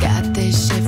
Got this shit.